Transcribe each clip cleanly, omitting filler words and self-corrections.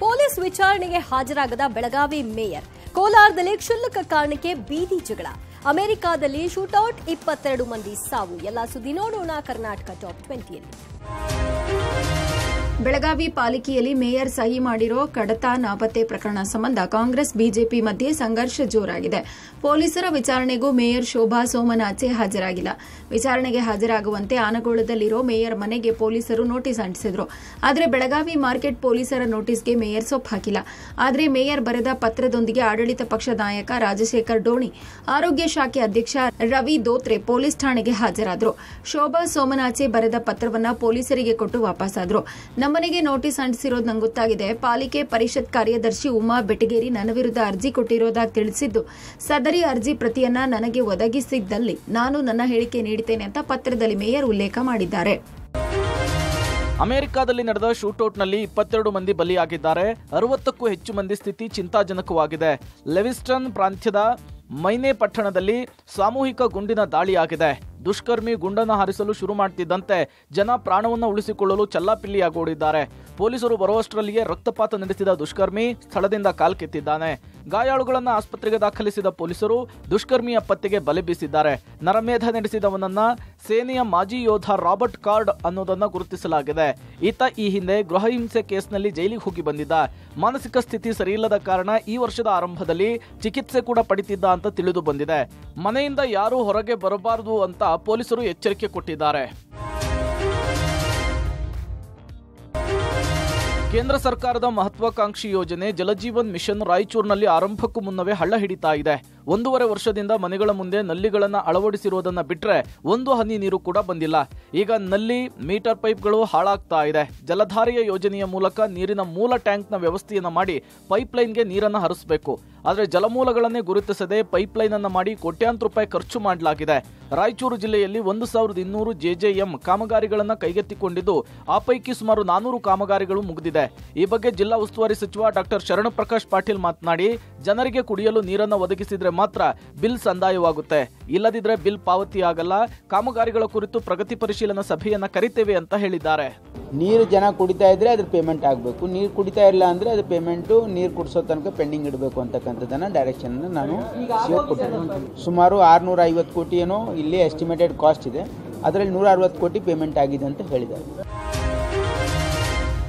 Police ವಿಚಾರಣೆಗೆ ಹಾಜರಾಗದ Belagavi mayor ಕೋಲಾರದಲ್ಲಿ ಕ್ಷುಲ್ಲಕ ಕಾರಣಕ್ಕೆ ಬೀದಿ ಜಗಳ ಅಮೆರಿಕಾದಲ್ಲಿ ಶೂಟೌಟ್ 22 ಮಂದಿ ಸಾವು ಎಲ್ಲ ಸುದ್ದಿ ನೋಡೋಣ ಕರ್ನಾಟಕ ಟಾಪ್ 20 ಯಲ್ಲಿ ಬೆಳಗಾವಿ ಪಾಲಿಕೆಯಲ್ಲಿ ಮೇಯರ್ ಸಹಿ ಮಾಡಿರೋ ಕಡತ ನಾಪತ್ತೆ ಪ್ರಕರಣ ಸಂಬಂಧ ಕಾಂಗ್ರೆಸ್ ಬಿಜೆಪಿ ಮಧ್ಯೆ ಸಂಘರ್ಷ ಜೋರಾಗಿದೆ. ಪೊಲೀಸರ ವಿಚಾರಣೆಗೂ ಮೇಯರ್ ಶೋಭಾ ಸೋಮನಾಥೆ ಹಾಜರಾಗಿಲ್ಲ. ವಿಚಾರಣೆಗೆ ಹಾಜರಾಗುವಂತೆ ಆನಗೋಳದಲ್ಲಿರೋ ಮೇಯರ್ ಮನೆಗೆ ಪೊಲೀಸರು ನೋಟಿಸ್ ಅಂಟಿಸಿದ್ರು. ಆದರೆ ಬೆಳಗಾವಿ ಮಾರ್ಕೆಟ್ ಪೊಲೀಸರ ನೋಟಿಸ್ಗೆ ಮೇಯರ್ ಸೊಪ್ಪು ಹಾಕಿಲ್ಲ. ಆದರೆ ಮೇಯರ್ ಬರೆದ ಪತ್ರದೊಂದಿಗೆ ಆಡಳಿತ ಪಕ್ಷ ನಾಯಕ ರಾಜಶೇಖರ್ ಡೋಣಿ, ಆರೋಗ್ಯ ಶಾಖೆ ಅಧ್ಯಕ್ಷ ರವಿ ದೋತ್ರೆ ಪೊಲೀಸ್ ಠಾಣೆಗೆ ಹಾಜರಾದರು. ಶೋಭಾ ಸೋಮನಾಥೆ ಬರೆದ ಪತ್ರವನ್ನು ಪೊಲೀಸರಿಗೆ ಕೊಟ್ಟು ವಾಪಸ್ಸಾದರು. ಮನೆಗೆ ನೋಟಿಸ್ ಅಂಟಿಸಿರೋದು ನಂಗೆ ಗೊತ್ತಾಗಿದೆ. ಪಾಲಿಕೆ ಪರಿಷತ್ ಕಾರ್ಯದರ್ಶಿ ಉಮಾ ಬೆಟಗೇರಿ ನನ್ನ ವಿರುದ್ಧ ಅರ್ಜಿ ಕೊಟ್ಟಿರೋದಾಗಿ ತಿಳಿಸಿದ್ದು, ಸದರಿ ಅರ್ಜಿ ಪ್ರತಿಯನ್ನ ನನಗೆ ಒದಗಿಸಿದ್ದಲ್ಲಿ ನಾನು ನನ್ನ ಹೇಳಿಕೆ ನೀಡುತ್ತೇನೆ ಅಂತ ಪತ್ರದಲ್ಲಿ ಮೇಯರ್ ಉಲ್ಲೇಖ ಮಾಡಿದ್ದಾರೆ. ಅಮೆರಿಕಾದಲ್ಲಿ ನಡೆದ ಶೂಟೌಟ್ನಲ್ಲಿ 22 ಮಂದಿ ಬಲಿಯಾಗಿದ್ದಾರೆ. 60ಕ್ಕೂ ಹೆಚ್ಚು ಮಂದಿ ಸ್ಥಿತಿ ಚಿಂತಾಜನಕವಾಗಿದೆ. ಲೆವಿಸ್ಟನ್ ಪ್ರಾಂತ್ಯದ ಮೈನೆ ಪಟ್ಟಣದಲ್ಲಿ ಸಾಮೂಹಿಕ ಗುಂಡಿನ ದಾಳಿಯಾಗಿದೆ. ದುಷ್ಕರ್ಮಿ ಗುಂಡನ್ನು ಹಾರಿಸಲು ಶುರು ಮಾಡುತ್ತಿದ್ದಂತೆ ಜನ ಪ್ರಾಣವನ್ನು ಉಳಿಸಿಕೊಳ್ಳಲು ಚಲ್ಲಾಪಿಲ್ಲಿಯಾಗೋಡಿದ್ದಾರೆ. ಪೊಲೀಸರು ಬರುವಷ್ಟರಲ್ಲಿಯೇ ರಕ್ತಪಾತ ನಡೆಸಿದ ದುಷ್ಕರ್ಮಿ ಸ್ಥಳದಿಂದ ಕಾಲ್ಕಿತ್ತಿದ್ದಾನೆ. ಗಾಯಾಳುಗಳನ್ನು ಆಸ್ಪತ್ರೆಗೆ ದಾಖಲಿಸಿದ ಪೊಲೀಸರು ದುಷ್ಕರ್ಮಿಯ ಪತ್ತೆಗೆ ಬಲೆ ಬೀಸಿದ್ದಾರೆ. ನರಮೇಧ ನಡೆಸಿದವನನ್ನ ಸೇನೆಯ ಮಾಜಿ ಯೋಧ ರಾಬರ್ಟ್ ಕಾರ್ಡ್ ಅನ್ನೋದನ್ನು ಗುರುತಿಸಲಾಗಿದೆ. ಈತ ಈ ಹಿಂದೆ ಗೃಹ ಹಿಂಸೆ ಕೇಸ್ನಲ್ಲಿ ಜೈಲಿಗೆ ಹೋಗಿ ಬಂದಿದ್ದ. ಮಾನಸಿಕ ಸ್ಥಿತಿ ಸರಿಯಿಲ್ಲದ ಕಾರಣ ಈ ವರ್ಷದ ಆರಂಭದಲ್ಲಿ ಚಿಕಿತ್ಸೆ ಕೂಡ ಪಡಿತಿದ್ದ ಅಂತ ತಿಳಿದು ಬಂದಿದೆ. ಮನೆಯಿಂದ ಯಾರೂ ಹೊರಗೆ ಬರಬಾರದು ಅಂತ ಪೊಲೀಸರು ಎಚ್ಚರಿಕೆ ಕೊಟ್ಟಿದ್ದಾರೆ. ಕೇಂದ್ರ ಸರ್ಕಾರದ ಮಹತ್ವಾಕಾಂಕ್ಷಿ ಯೋಜನೆ ಜಲಜೀವನ್ ಮಿಷನ್ ರಾಯಚೂರಿನಲ್ಲಿ ಆರಂಭಕ್ಕೂ ಮುನ್ನವೇ ಹಳ್ಳ ಹಿಡಿತಾ ಇದೆ. 1.5 ವರ್ಷದಿಂದ ಮನೆಗಳ ಮುಂದೆ ನಲ್ಲಿಗಳನ್ನು ಅಳವಡಿಸಿರುವುದನ್ನು ಬಿಟ್ಟರೆ 1 ಹನಿ ನೀರು ಕೂಡ ಬಂದಿಲ್ಲ. ಈಗ ನಲ್ಲಿ ಮೀಟರ್ ಪೈಪ್ಗಳು ಹಾಳಾಗ್ತಾ ಇದೆ. ಜಲಧಾರೆಯ ಯೋಜನೆಯ ಮೂಲಕ ನೀರಿನ ಮೂಲ ಟ್ಯಾಂಕ್ನ ವ್ಯವಸ್ಥೆಯನ್ನು ಮಾಡಿ ಪೈಪ್ಲೈನ್ಗೆ ನೀರನ್ನು ಹರಿಸಬೇಕು. ಆದರೆ ಜಲಮೂಲಗಳನ್ನೇ ಗುರುತಿಸದೆ ಪೈಪ್ಲೈನ್ ಅನ್ನು ಮಾಡಿ ಕೋಟ್ಯಾಂತರ ರೂಪಾಯಿ ಖರ್ಚು ಮಾಡಲಾಗಿದೆ. ರಾಯಚೂರು ಜಿಲ್ಲೆಯಲ್ಲಿ 1200 JJM ಕಾಮಗಾರಿಗಳನ್ನು ಕೈಗೆತ್ತಿಕೊಂಡಿದ್ದು, ಆ ಪೈಕಿ ಸುಮಾರು 400 ಕಾಮಗಾರಿಗಳು ಮುಗಿದಿದೆ. ಈ ಬಗ್ಗೆ ಜಿಲ್ಲಾ ಉಸ್ತುವಾರಿ ಸಚಿವ ಡಾಕ್ಟರ್ ಶರಣಪ್ರಕಾಶ್ ಪಾಟೀಲ್ ಮಾತನಾಡಿ, ಜನರಿಗೆ ಕುಡಿಯಲು ನೀರನ್ನು ಒದಗಿಸಿದರೆ ಮಾತ್ರ ಬಿಲ್ ಸಂದಾಯವಾಗುತ್ತೆ, ಇಲ್ಲದಿದ್ದರೆ ಬಿಲ್ ಪಾವತಿಯಾಗಲ್ಲ. ಕಾಮಗಾರಿಗಳ ಕುರಿತು ಪ್ರಗತಿ ಪರಿಶೀಲನಾ ಸಭೆಯನ್ನು ಕರಿತೇವೆ ಅಂತ ಹೇಳಿದ್ದಾರೆ. ನೀರು ಜನ ಕುಡಿತಾ ಇದ್ರೆ ಅದ್ರ ಪೇಮೆಂಟ್ ಆಗಬೇಕು, ನೀರು ಕುಡಿತಾ ಇಲ್ಲ ಅಂದರೆ ಅದು ಪೇಮೆಂಟು ನೀರು ಕುಡಿಸೋ ತನಕ ಪೆಂಡಿಂಗ್ ಇಡಬೇಕು ಅಂತಕ್ಕಂಥದ್ದನ್ನು ಡೈರೆಕ್ಷನ್ ನಾನು ಕೊಟ್ಟಿದ್ದೀನಿ. ಸುಮಾರು 650 ಕೋಟಿ ಏನೋ ಇಲ್ಲಿ ಎಸ್ಟಿಮೇಟೆಡ್ ಕಾಸ್ಟ್ ಇದೆ. ಅದರಲ್ಲಿ 160 ಕೋಟಿ ಪೇಮೆಂಟ್ ಆಗಿದೆ ಅಂತ ಹೇಳಿದ್ದಾರೆ.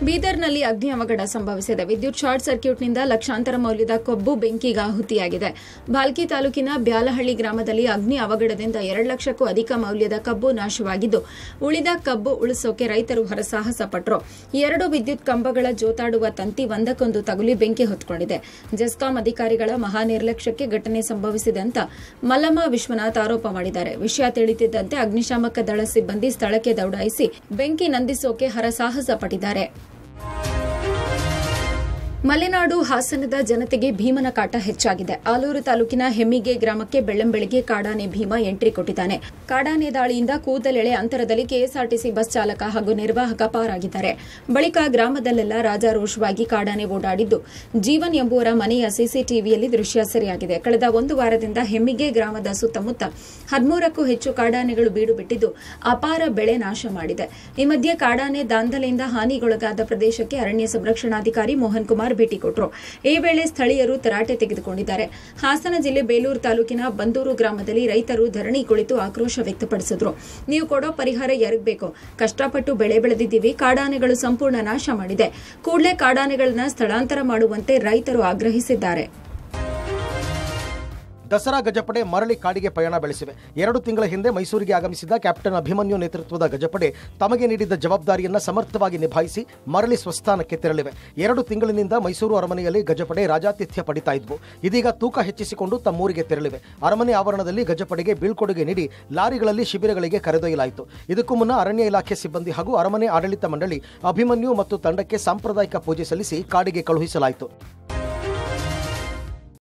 ಬೀದರ್ನಲ್ಲಿ ಅಗ್ನಿ ಅವಘಡ ಸಂಭವಿಸಿದೆ. ವಿದ್ಯುತ್ ಶಾರ್ಟ್ ಸರ್ಕ್ಯೂಟ್ನಿಂದ ಲಕ್ಷಾಂತರ ಮೌಲ್ಯದ ಕಬ್ಬು ಬೆಂಕಿಗೆ ಆಹುತಿಯಾಗಿದೆ. ಭಾಲ್ಕಿ ತಾಲೂಕಿನ ಬ್ಯಾಲಹಳ್ಳಿ ಗ್ರಾಮದಲ್ಲಿ ಅಗ್ನಿ ಅವಘಡದಿಂದ 2 ಲಕ್ಷಕ್ಕೂ ಅಧಿಕ ಮೌಲ್ಯದ ಕಬ್ಬು ನಾಶವಾಗಿದ್ದು, ಉಳಿದ ಕಬ್ಬು ಉಳಿಸೋಕೆ ರೈತರು ಹರಸಾಹಸ ಪಟ್ಟರು. 2 ವಿದ್ಯುತ್ ಕಂಬಗಳ ಜೋತಾಡುವ ತಂತಿ ಒಂದಕ್ಕೊಂದು ತಗುಲಿ ಬೆಂಕಿ ಹೊತ್ಕೊಂಡಿದೆ. ಜೆಸ್ಕಾಂ ಅಧಿಕಾರಿಗಳ ಮಹಾ ನಿರ್ಲಕ್ಷ್ಯಕ್ಕೆ ಘಟನೆ ಸಂಭವಿಸಿದೆ ಅಂತ ಮಲ್ಲಮ್ಮ ವಿಶ್ವನಾಥ್ ಆರೋಪ ಮಾಡಿದ್ದಾರೆ. ವಿಷಯ ತಿಳಿಯುತ್ತಿದ್ದಂತೆ ಅಗ್ನಿಶಾಮಕ ದಳ ಸಿಬ್ಬಂದಿ ಸ್ಥಳಕ್ಕೆ ದೌಡಾಯಿಸಿ ಬೆಂಕಿ ನಂದಿಸೋಕೆ ಹರಸಾಹಸ ಪಟ್ಟಿದ್ದಾರೆ. ಮಲೆನಾಡು ಹಾಸನದ ಜನತೆಗೆ ಭೀಮನ ಕಾಟ ಹೆಚ್ಚಾಗಿದೆ. ಆಲೂರು ತಾಲೂಕಿನ ಹೆಮ್ಮಿಗೆ ಗ್ರಾಮಕ್ಕೆ ಬೆಳ್ಳಂಬೆಳಗ್ಗೆ ಕಾಡಾನೆ ಭೀಮ ಎಂಟ್ರಿ ಕೊಟ್ಟಿದ್ದಾನೆ. ಕಾಡಾನೆ ದಾಳಿಯಿಂದ ಕೂದಲೆಳೆ ಅಂತರದಲ್ಲಿ ಕೆಎಸ್ಆರ್ಟಿಸಿ ಬಸ್ ಚಾಲಕ ಹಾಗೂ ನಿರ್ವಾಹಕ ಪಾರಾಗಿದ್ದಾರೆ. ಬಳಿಕ ಗ್ರಾಮದಲ್ಲೆಲ್ಲ ರಾಜಾರೋಷವಾಗಿ ಕಾಡಾನೆ ಓಡಾಡಿದ್ದು, ಜೀವನ್ ಎಂಬುವರ ಮನೆಯ ಸಿಸಿಟಿವಿಯಲ್ಲಿ ದೃಶ್ಯ ಸೆರೆಯಾಗಿದೆ. ಕಳೆದ 1 ವಾರದಿಂದ ಹೆಮ್ಮಿಗೆ ಗ್ರಾಮದ ಸುತ್ತಮುತ್ತ 13ಕ್ಕೂ ಹೆಚ್ಚು ಕಾಡಾನೆಗಳು ಬೀಡು ಬಿಟ್ಟಿದ್ದು, ಅಪಾರ ಬೆಳೆ ನಾಶ ಮಾಡಿದೆ. ಈ ಮಧ್ಯೆ ಕಾಡಾನೆ ದಾಂಧಲೆಯಿಂದ ಹಾನಿಗೊಳಗಾದ ಪ್ರದೇಶಕ್ಕೆ ಅರಣ್ಯ ಸಂರಕ್ಷಣಾಧಿಕಾರಿ ಮೋಹನ್ ಕುಮಾರ್ ಭೇಟಿ ಕೊಟ್ಟರು. ಈ ವೇಳೆ ಸ್ಥಳೀಯರು ತರಾಟೆ ತೆಗೆದುಕೊಂಡಿದ್ದಾರೆ. ಹಾಸನ ಜಿಲ್ಲೆ ಬೇಲೂರು ತಾಲೂಕಿನ ಬಂದೂರು ಗ್ರಾಮದಲ್ಲಿ ರೈತರು ಧರಣಿ ಕುಳಿತು ಆಕ್ರೋಶ ವ್ಯಕ್ತಪಡಿಸಿದ್ರು. ನೀವು ಕೊಡೋ ಪರಿಹಾರ ಯಾರಿಗೆ ಬೇಕು? ಕಷ್ಟಪಟ್ಟು ಬೆಳೆ ಬೆಳೆದಿದ್ದೀವಿ, ಕಾಡಾನೆಗಳು ಸಂಪೂರ್ಣ ನಾಶ ಮಾಡಿದೆ. ಕೂಡಲೇ ಕಾಡಾನೆಗಳನ್ನ ಸ್ಥಳಾಂತರ ಮಾಡುವಂತೆ ರೈತರು ಆಗ್ರಹಿಸಿದ್ದಾರೆ. ದಸರಾ ಗಜಪಡೆ ಮರಳಿ ಕಾಡಿಗೆ ಪಯಣ ಬೆಳೆಸಿವೆ. 2 ತಿಂಗಳ ಹಿಂದೆ ಮೈಸೂರಿಗೆ ಆಗಮಿಸಿದ ಕ್ಯಾಪ್ಟನ್ ಅಭಿಮನ್ಯು ನೇತೃತ್ವದ ಗಜಪಡೆ ತಮಗೆ ನೀಡಿದ್ದ ಜವಾಬ್ದಾರಿಯನ್ನು ಸಮರ್ಥವಾಗಿ ನಿಭಾಯಿಸಿ ಮರಳಿ ಸ್ವಸ್ಥಾನಕ್ಕೆ ತೆರಳಿವೆ. 2 ತಿಂಗಳಿನಿಂದ ಮೈಸೂರು ಅರಮನೆಯಲ್ಲಿ ಗಜಪಡೆ ರಾಜಾತಿಥ್ಯ ಪಡಿತಾ ಇದ್ವು. ಇದೀಗ ತೂಕ ಹೆಚ್ಚಿಸಿಕೊಂಡು ತಮ್ಮೂರಿಗೆ ತೆರಳಿವೆ. ಅರಮನೆ ಆವರಣದಲ್ಲಿ ಗಜಪಡೆಗೆ ಬೀಳ್ಕೊಡುಗೆ ನೀಡಿ ಲಾರಿಗಳಲ್ಲಿ ಶಿಬಿರಗಳಿಗೆ ಕರೆದೊಯ್ಯಲಾಯಿತು. ಇದಕ್ಕೂ ಮುನ್ನ ಅರಣ್ಯ ಇಲಾಖೆ ಸಿಬ್ಬಂದಿ ಹಾಗೂ ಅರಮನೆ ಆಡಳಿತ ಮಂಡಳಿ ಅಭಿಮನ್ಯು ಮತ್ತು ತಂಡಕ್ಕೆ ಸಾಂಪ್ರದಾಯಿಕ ಪೂಜೆ ಸಲ್ಲಿಸಿ ಕಾಡಿಗೆ ಕಳುಹಿಸಲಾಯಿತು.